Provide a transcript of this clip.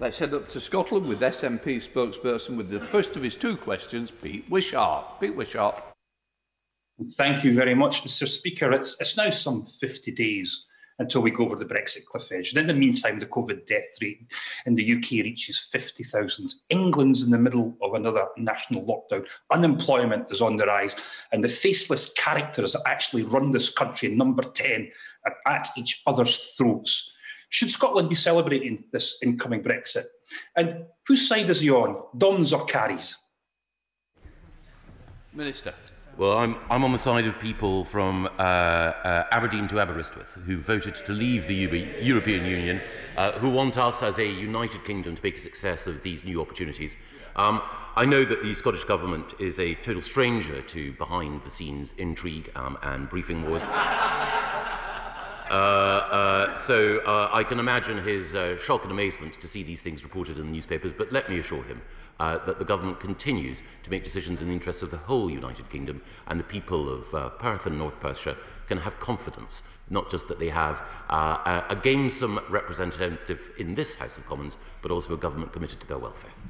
Let's head up to Scotland with SNP spokesperson with the first of his two questions, Pete Wishart. Pete Wishart. Thank you very much, Mr. Speaker. It's now some 50 days until we go over the Brexit cliff edge. And in the meantime, the COVID death rate in the UK reaches 50,000. England's in the middle of another national lockdown. Unemployment is on the rise. And the faceless characters that actually run this country, number 10, are at each other's throats. Should Scotland be celebrating this incoming Brexit? And whose side is he on, Doms or Carries? Minister. Well, I'm on the side of people from Aberdeen to Aberystwyth who voted to leave the European Union, who want us as a United Kingdom to make a success of these new opportunities. I know that the Scottish Government is a total stranger to behind-the-scenes intrigue and briefing wars. I can imagine his shock and amazement to see these things reported in the newspapers, but let me assure him that the government continues to make decisions in the interests of the whole United Kingdom, and the people of Perth and North Perthshire can have confidence, not just that they have a gamesome representative in this House of Commons, but also a government committed to their welfare.